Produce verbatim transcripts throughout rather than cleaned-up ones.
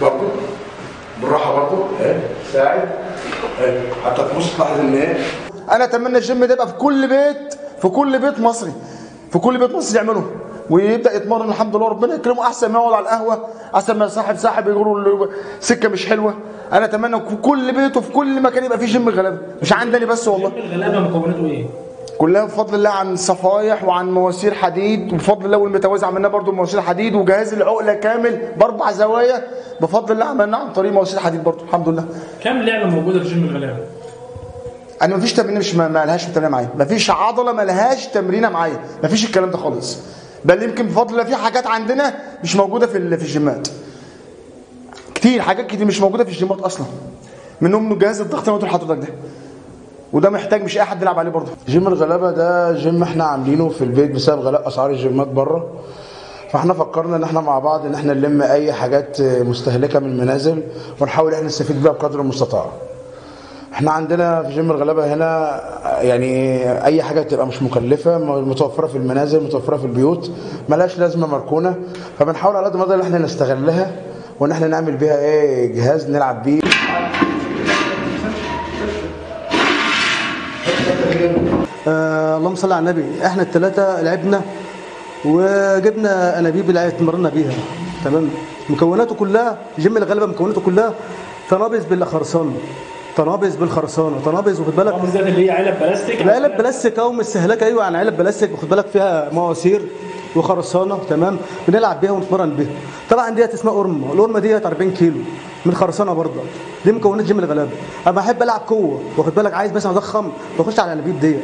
برضه بالراحه برضه اهي ساعد اهي حتى تبص تلاحظ ان ايه. انا اتمنى الجيم ده يبقى في كل بيت، في كل بيت مصري، في كل بيت مصري يعمله ويبدا يتمرن. الحمد لله ربنا يكرمه، احسن ما يقعد على القهوه، احسن ما صاحب ساحب يقولوا سكه مش حلوه. انا اتمنى في كل بيت وفي كل مكان يبقى فيه جيم الغلابه، مش عندنا بس والله. جيم الغلابه مكوناته ايه؟ كلها بفضل الله عن صفايح وعن مواسير حديد، وبفضل الله والمتوازي عملناه برضه مواسير حديد، وجهاز العقله كامل باربع زوايا بفضل الله عملناه عن طريق مواسير حديد برضه الحمد لله. كم لعبه موجوده في جيم الغلابه؟ انا مفيش تمرين مش ما لهاش تمرين معايا، مفيش عضله ما لهاش تمرينه معايا، مفيش الكلام ده خالص. بل يمكن بفضل الله في حاجات عندنا مش موجوده في في الجيمات. كتير حاجات كتير مش موجوده في الجيمات اصلا. منهم من جهاز الضغط اللي انا قلت لحضرتك ده. وده محتاج مش اي حد يلعب عليه برضه. جيم الغلابه ده جيم احنا عاملينه في البيت بسبب غلاء اسعار الجيمات بره. فاحنا فكرنا ان احنا مع بعض ان احنا نلم اي حاجات مستهلكه من المنازل ونحاول احنا نستفيد بيها بقدر المستطاع. احنا عندنا في جيم الغلابه هنا يعني اي حاجه بتبقى مش مكلفه، متوفره في المنازل، متوفره في البيوت، ملهاش لازمه مركونه، فبنحاول على قد ما نقدر ان احنا نستغلها وان احنا نعمل بيها ايه جهاز نلعب بيه. آه اللهم صل على النبي. احنا الثلاثه لعبنا وجبنا انابيب اللي اتمرنا بيها، تمام. مكوناته كلها جيم الغلابه مكوناته كلها ترابيز بالخرسانه، ترابيز بالخرسانه، وترابيز واخد بالك بالذات اللي هي علب بلاستيك، علب بلاستيك او مستهلكه. ايوه عن علب بلاستيك واخد بالك، فيها مواسير وخرسانه، تمام. بنلعب بيها ونتمرن بيها. طبعا ديت اسمها قرمه، القرمه ديت أربعين كيلو من خرسانه برضه، دي مكونات جيم الغلابه. انا بحب العب قوه واخد بالك، عايز بس اضخم بخش على الانابيب ديت.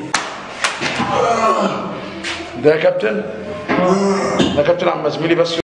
ده يا كابتن، ده يا كابتن عم زميلي بس